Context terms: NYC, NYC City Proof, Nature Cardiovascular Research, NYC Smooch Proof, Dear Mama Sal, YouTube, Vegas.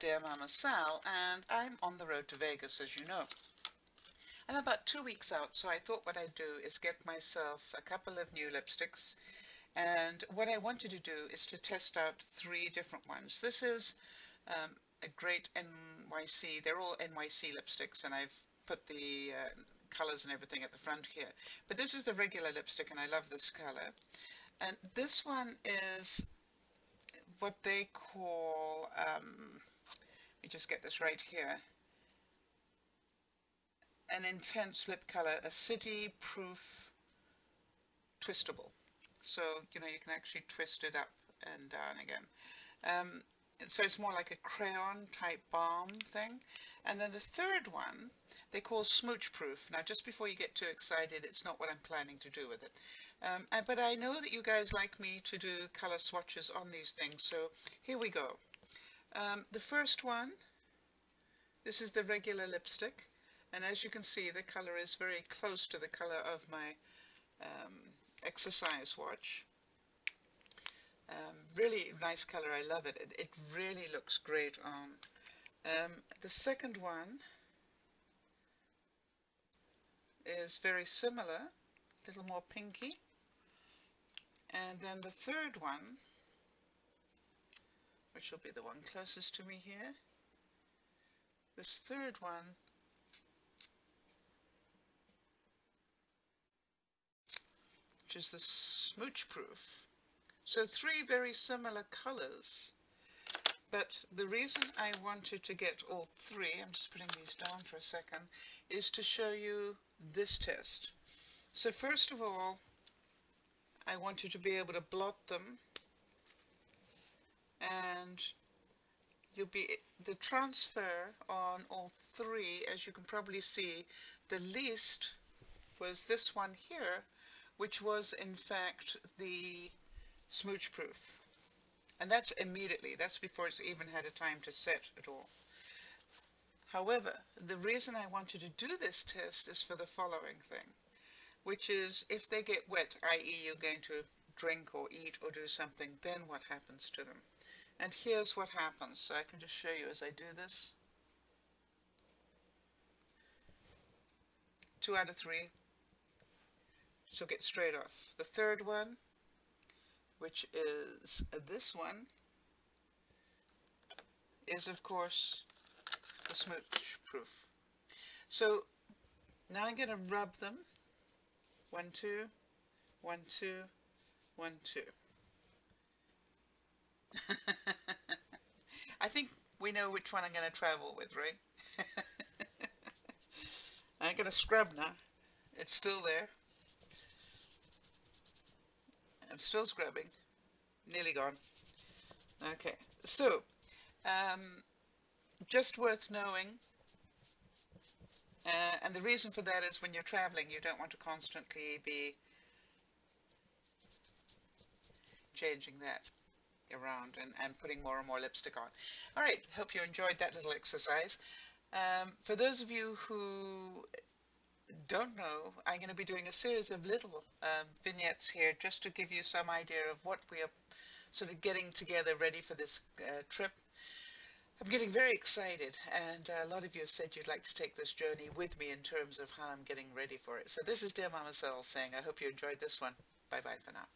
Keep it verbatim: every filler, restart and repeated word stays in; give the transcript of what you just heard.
Dear Mama Sal, and I'm on the road to Vegas, as you know. I'm about two weeks out, so I thought what I'd do is get myself a couple of new lipsticks, and what I wanted to do is to test out three different ones. This is um, a great N Y C, they're all N Y C lipsticks, and I've put the uh, colors and everything at the front here, but this is the regular lipstick, and I love this color. And this one is what they call, um, let me just get this right here, an intense lip color, a city proof twistable. So, you know, you can actually twist it up and down again. Um, and so it's more like a crayon type balm thing. And then the third one, they call smooch proof. Now, just before you get too excited, it's not what I'm planning to do with it. Um, and, but I know that you guys like me to do color swatches on these things, so here we go. Um, the first one, this is the regular lipstick, and as you can see, the color is very close to the color of my um, exercise watch. Um, really nice color, I love it. It, it really looks great on. Um, the second one is very similar, a little more pinky. And then the third one, which will be the one closest to me here. This third one which is the smooch proof. So three very similar colors, but the reason I wanted to get all three, I'm just putting these down for a second, is to show you this test. So first of all, I want you to be able to blot them, and you'll be the transfer on all three, as you can probably see, the least was this one here, which was in fact the smooch proof, and that's immediately, that's before it's even had a time to set at all. However, the reason I wanted to do this test is for the following thing, which is if they get wet, i e you're going to drink or eat or do something, then what happens to them. And here's what happens. So I can just show you as I do this. Two out of three, so get straight off. The third one, which is this one, is of course the smooch proof. So now I'm going to rub them. One, two, one, two, one, two. I think we know which one I'm going to travel with, right? I'm going to scrub now. It's still there. I'm still scrubbing. Nearly gone. Okay, so um, just worth knowing. Uh, and the reason for that is when you're traveling, you don't want to constantly be changing that around and, and putting more and more lipstick on. All right, hope you enjoyed that little exercise. Um, for those of you who don't know, I'm going to be doing a series of little um, vignettes here just to give you some idea of what we are sort of getting together ready for this uh, trip. I'm getting very excited, and a lot of you have said you'd like to take this journey with me in terms of how I'm getting ready for it. So this is Dear Mama Sal saying I hope you enjoyed this one. Bye bye for now.